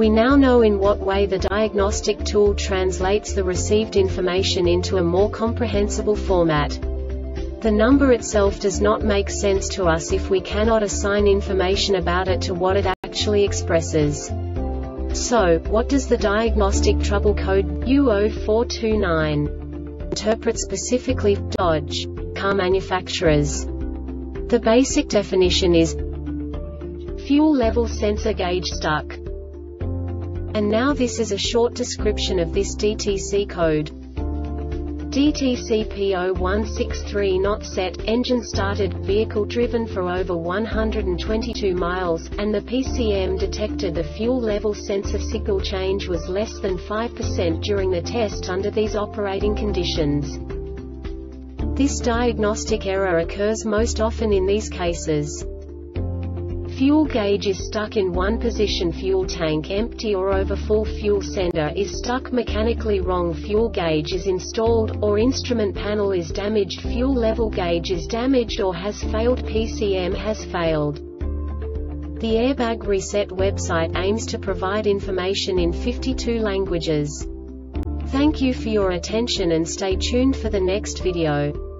We now know in what way the diagnostic tool translates the received information into a more comprehensible format. The number itself does not make sense to us if we cannot assign information about it to what it actually expresses. So, what does the diagnostic trouble code U0429 interpret specifically for Dodge car manufacturers? The basic definition is fuel level sensor gauge stuck. And now this is a short description of this DTC code. DTC P0163 not set, engine started, vehicle driven for over 122 miles, and the PCM detected the fuel level sensor signal change was less than 5% during the test under these operating conditions. This diagnostic error occurs most often in these cases. Fuel gauge is stuck in one position, fuel tank empty or overfull, fuel sender is stuck, mechanically wrong fuel gauge is installed, or instrument panel is damaged, fuel level gauge is damaged or has failed, PCM has failed. The Airbag Reset website aims to provide information in 52 languages. Thank you for your attention and stay tuned for the next video.